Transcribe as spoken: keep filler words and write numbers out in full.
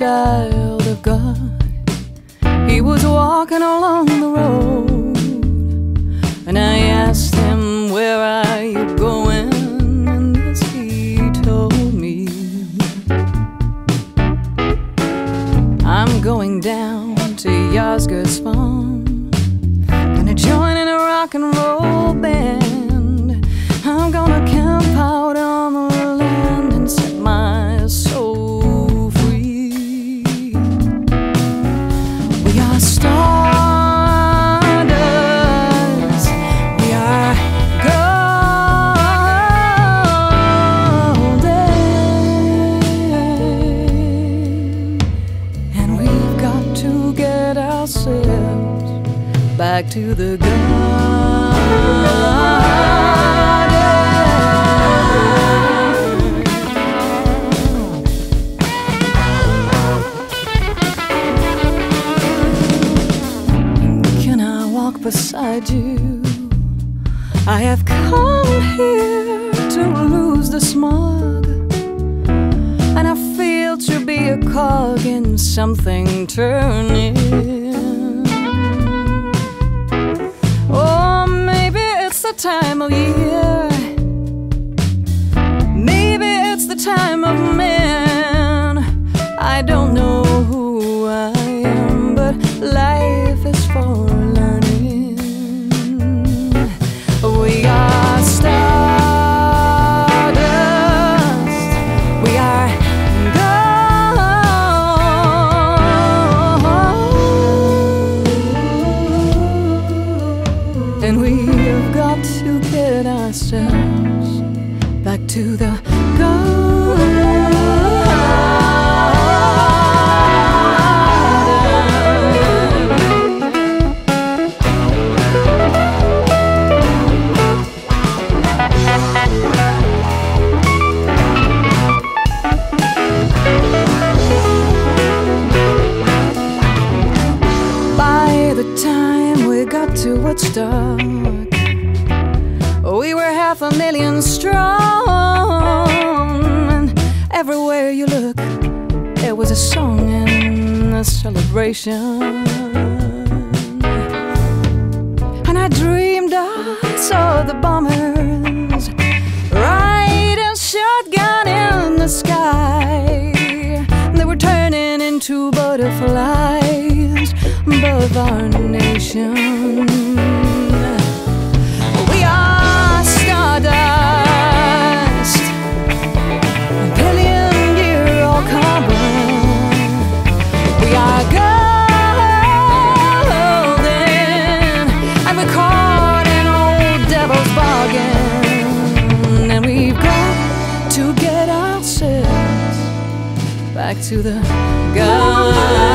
child of God. He was walking along the road, and I asked him, where are you going? And this he told me, I'm going down to Yozger's farm, gonna join in a rock and roll band. I'm gonna camp out on the land and set my soul free. We are stardust, we are golden, and we've got to get ourselves back to the garden. Beside you, I have come here to lose the smog, and I feel to be a cog in something turning. Oh, maybe it's the time of year, maybe it's the time of man. I don't know who I am, but life is for learning. We are stardust, we are gold, and we've got to get ourselves back to the gold. To what's dark, we were half a million strong, and everywhere you look, there was a song and a celebration. And I dreamed I saw the bombers riding shotgun in the sky. They were turning into butterflies above our nation. We are stardust, a billion year old carbon. We are golden, and we're caught in old devil's bargain. And we've got to get ourselves back to the garden.